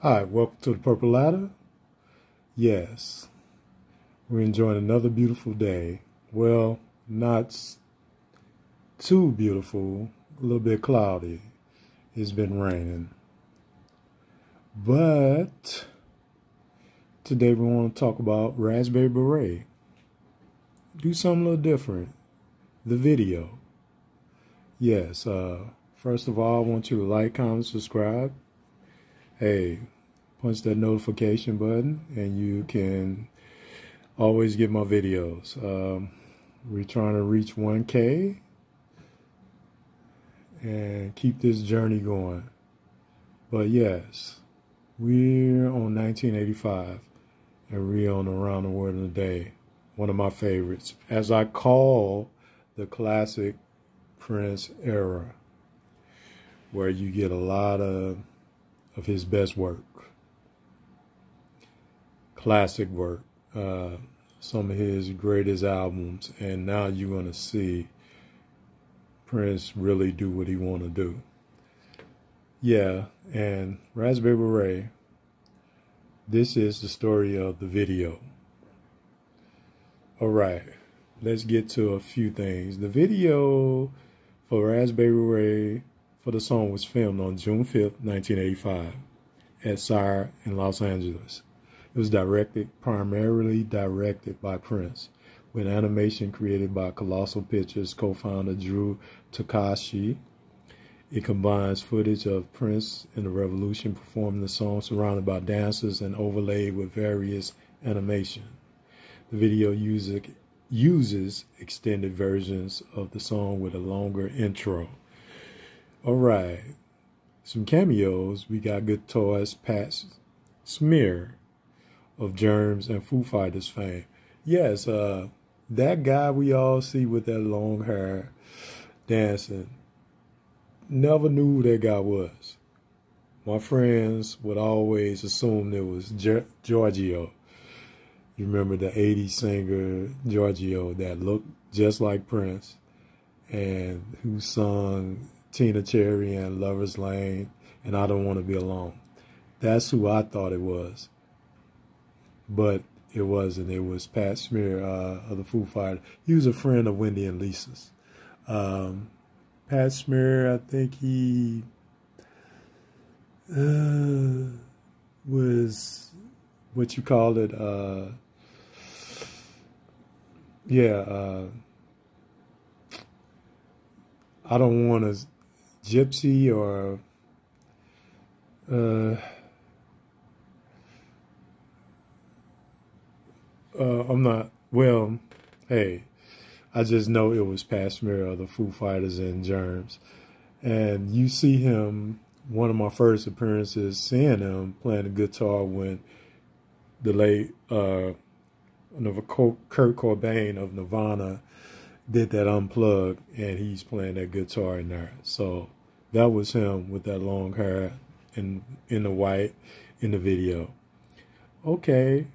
Hi, welcome to The Purple Ladder. Yes, we're enjoying another beautiful day. Well, not too beautiful, a little bit cloudy. It's been raining. But today we want to talk about Raspberry Beret. Do something a little different. The video. Yes, first of all, I want you to like, comment, subscribe. Hey, punch that notification button and you can always get my videos. We're trying to reach 1K and keep this journey going. But yes, we're on 1985 and we're on Around the World in a Day, one of my favorites, as I call the classic Prince era, where you get a lot of his best work, classic work, some of his greatest albums, and now you're going to see Prince really do what he want to do. Yeah, and Raspberry Beret, this is the story of the video. All right, let's get to a few things. The video for Raspberry Beret for the song was filmed on June 5th, 1985 at Sire in Los Angeles. It was primarily directed by Prince, with animation created by Colossal Pictures co-founder Drew Takashi. It combines footage of Prince and the Revolution performing the song, surrounded by dancers and overlaid with various animation. The video uses extended versions of the song with a longer intro. All right, some cameos. We got guitarist Pat Smear of Germs and Foo Fighters fame. Yes, that guy we all see with that long hair dancing. Never knew who that guy was. My friends would always assume it was Giorgio. You remember the 80s singer Giorgio that looked just like Prince and who sung Tina Cherry and Lover's Lane and I Don't Want to Be Alone. That's who I thought it was, but it wasn't. It was Pat Smear of the Foo Fighters. He was a friend of Wendy and Lisa's. Pat Smear, I think he was what you call it. I don't want to. Gypsy or I'm not, well, hey, I just know it was Pat Smear of the Foo Fighters and Germs. And you see him, one of my first appearances, seeing him playing the guitar when the late Kurt Cobain of Nirvana did that Unplugged, and he's playing that guitar in there. So that was him with that long hair and in the white in the video. Okay,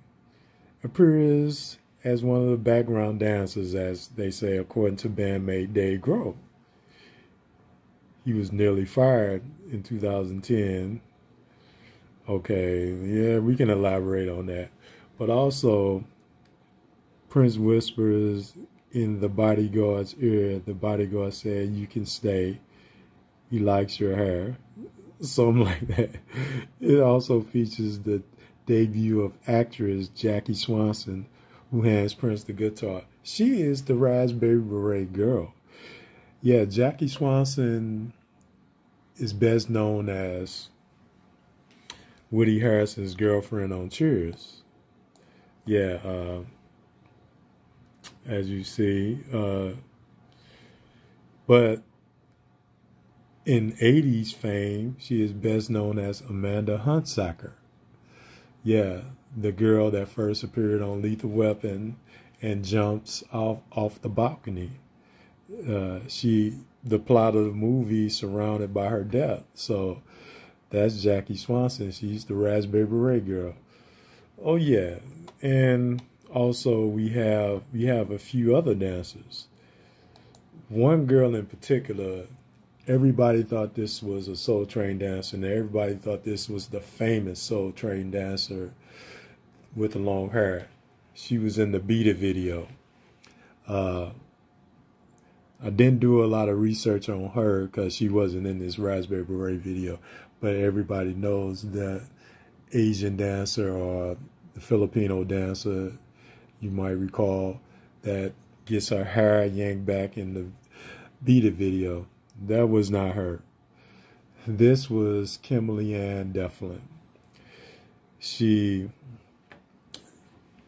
appears as one of the background dancers, as they say, according to bandmate Dave Grove. He was nearly fired in 2010. Okay, yeah, we can elaborate on that. But also, Prince whispers in the bodyguard's ear. The bodyguard said, "You can stay. He likes your hair." Something like that. It also features the debut of actress Jackie Swanson, who hands Prince the guitar. She is the Raspberry Beret girl. Yeah, Jackie Swanson is best known as Woody Harrison's girlfriend on Cheers. Yeah, as you see, but in 80s fame, she is best known as Amanda Hunsaker. Yeah, the girl that first appeared on Lethal Weapon and jumps off the balcony. The plot of the movie surrounded by her death. So that's Jackie Swanson. She's the Raspberry Beret girl. Oh yeah, and also, we have a few other dancers. One girl in particular everybody thought this was a Soul Train dancer, and everybody thought this was the famous Soul Train dancer with the long hair. She was in the Beta video. I didn't do a lot of research on her because she wasn't in this Raspberry Beret video, but everybody knows that Asian dancer or the Filipino dancer, you might recall, that gets her hair yanked back in the Beta video. That was not her. This was Kimberly Ann Deflin. She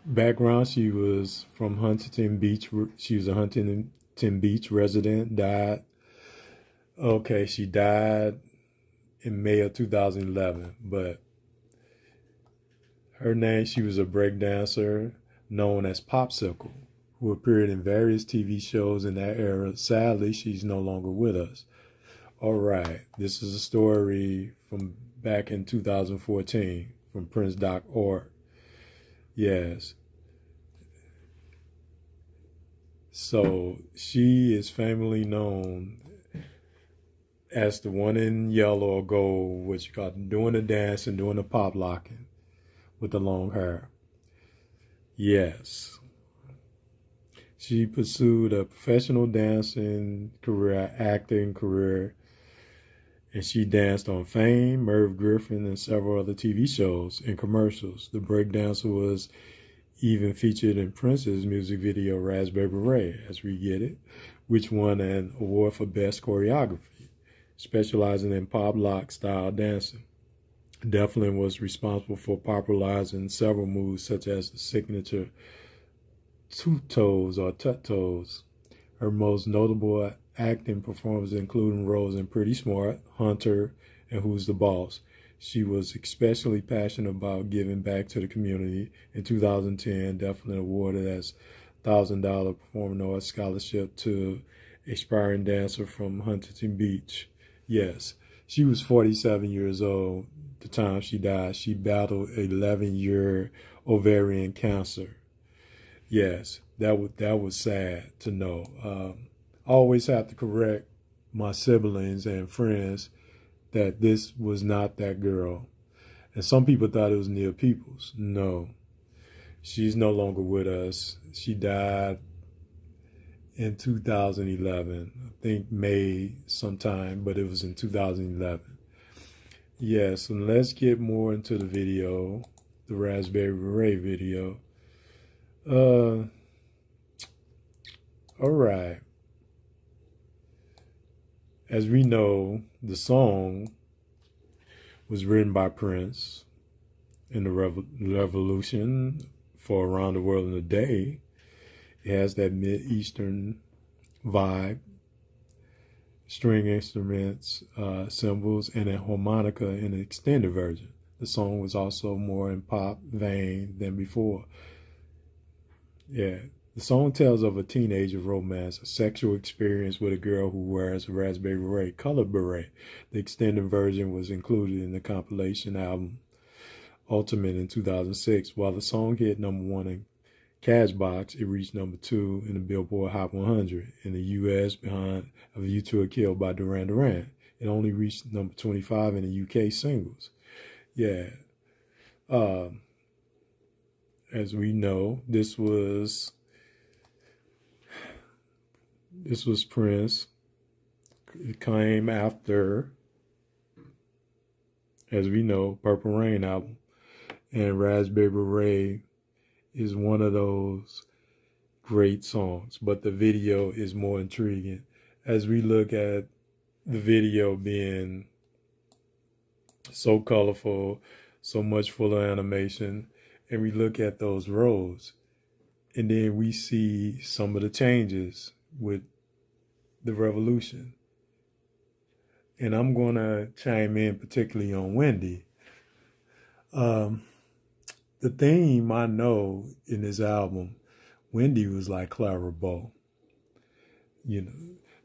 was from Huntington Beach. She was a Huntington Beach resident. She died in May of 2011. But her name, she was a breakdancer known as Popsicle, who appeared in various TV shows in that era. Sadly, she's no longer with us. All right, this is a story from back in 2014 from Prince.org. Yes. So she is famously known as the one in yellow or gold, which got doing the dance and doing the pop locking with the long hair. Yes. She pursued a professional dancing career, acting career, and she danced on Fame, Merv Griffin, and several other TV shows and commercials. The breakdancer was even featured in Prince's music video, Raspberry Beret, As We Get It, which won an award for Best Choreography, specializing in pop-lock style dancing. Deflin was responsible for popularizing several moves, such as the signature two-toes or tut-toes. Her most notable acting performances including roles in Pretty Smart, Hunter, and Who's the Boss. She was especially passionate about giving back to the community. In 2010, Deflin awarded as $1,000 Performing Arts Scholarship to aspiring dancer from Huntington Beach. Yes, she was 47 years old at the time she died. She battled 11-year ovarian cancer. Yes, that was sad to know. I always have to correct my siblings and friends that this was not that girl. And some people thought it was Nia Peeples. No, she's no longer with us. She died in 2011. I think May sometime, but it was in 2011. Yes, and let's get more into the video, the Raspberry Beret video. All right. As we know, the song was written by Prince in the Revolution for Around the World in a Day. It has that Mid-Eastern vibe, string instruments, cymbals, and a harmonica in an extended version. The song was also more in pop vein than before. Yeah, the song tells of a teenager romance, a sexual experience with a girl who wears a raspberry beret, colored beret. The extended version was included in the compilation album Ultimate in 2006. While the song hit #1 in Cashbox, it reached #2 in the Billboard Hot 100 in the U.S. behind A View to a Kill by Duran Duran. It only reached #25 in the U.K. singles. Yeah. As we know, this was Prince. It came after, as we know, Purple Rain album. And Raspberry Beret is one of those great songs, but the video is more intriguing. As we look at the video being so colorful, so much full of animation, and we look at those roles, and then we see some of the changes with the Revolution. And I'm going to chime in particularly on Wendy. The theme I know in this album, Wendy was like Clara Bow. You know,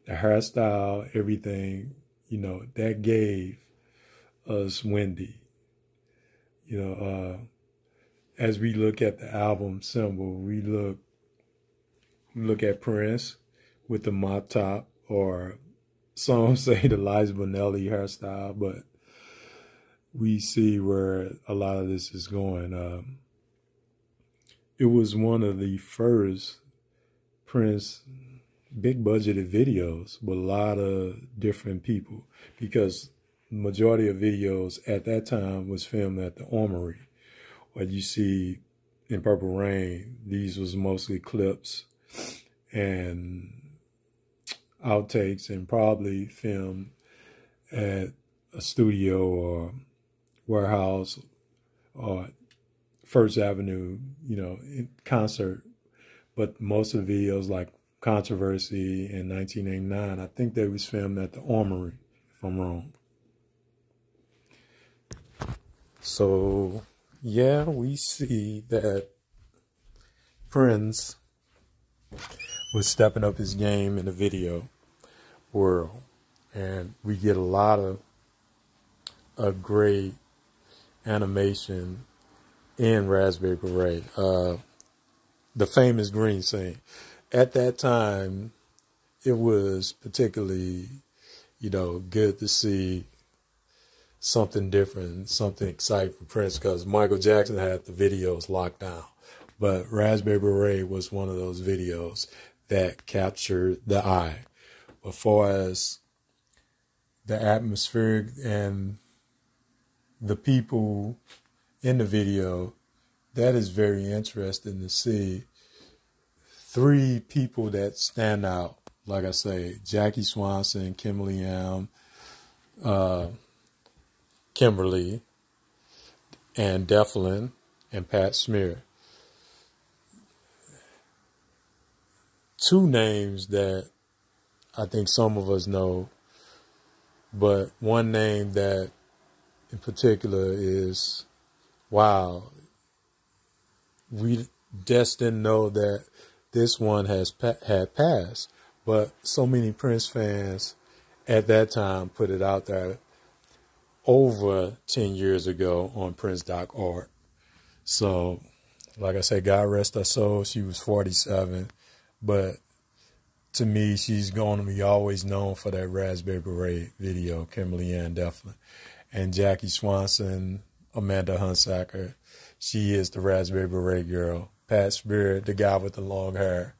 the hairstyle, everything, you know, that gave us Wendy. You know, as we look at the album symbol, we look at Prince with the mop top or Some say the Liza Minnelli hairstyle, but we see where a lot of this is going. It was one of the first Prince big budgeted videos with a lot of different people, because the majority of videos at that time was filmed at the Armory. What you see in Purple Rain, these was mostly clips and outtakes, and probably filmed at a studio or warehouse or First Avenue, you know, in concert. But most of the videos, like Controversy in 1989, I think they was filmed at the Armory, if I'm wrong. So, yeah, we see that Prince was stepping up his game in the video world. And we get a lot of great animation in Raspberry Beret. The famous green scene. At that time, it was particularly, you know, good to see something different, something exciting for Prince, because Michael Jackson had the videos locked down. But Raspberry Beret was one of those videos that captured the eye. As far as the atmospheric and the people in the video, that is very interesting to see. Three people that stand out, like I say, Jackie Swanson, Kimberly Ann, Kimberly Ann Deflin, and Pat Smear. Two names that I think some of us know, but one name that in particular is, wow, we just didn't know that this one had passed, but so many Prince fans at that time put it out there over 10 years ago on Prince.org. So, like I said, God rest her soul, she was 47. But to me, she's going to be always known for that Raspberry Beret video, Kimberly Ann Deflin. And Jackie Swanson, Amanda Hunsaker, she is the Raspberry Beret girl. Pat Smear, the guy with the long hair.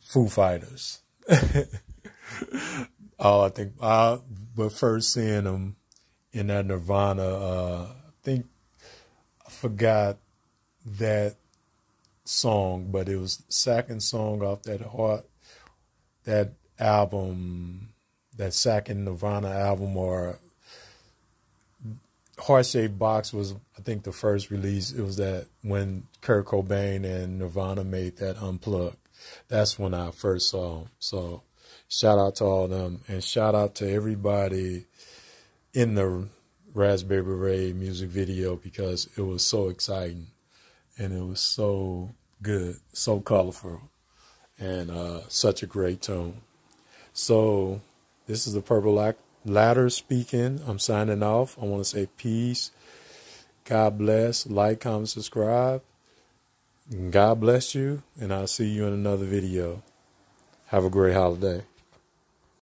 Foo Fighters. Oh, I think, but first seeing them in that Nirvana, I think, I forgot that song, but it was the second song off that that album, that second Nirvana album, or Heart Shaped Box was, I think, the first release. It was that when Kurt Cobain and Nirvana made that Unplugged. That's when I first saw him. So shout out to all of them, and shout out to everybody in the Raspberry Beret music video, because it was so exciting and it was so good, so colorful, and such a great tone. So this is the Purple Ladder speaking. I'm signing off. I want to say peace. God bless. Like, comment, subscribe. God bless you, and I'll see you in another video. Have a great holiday.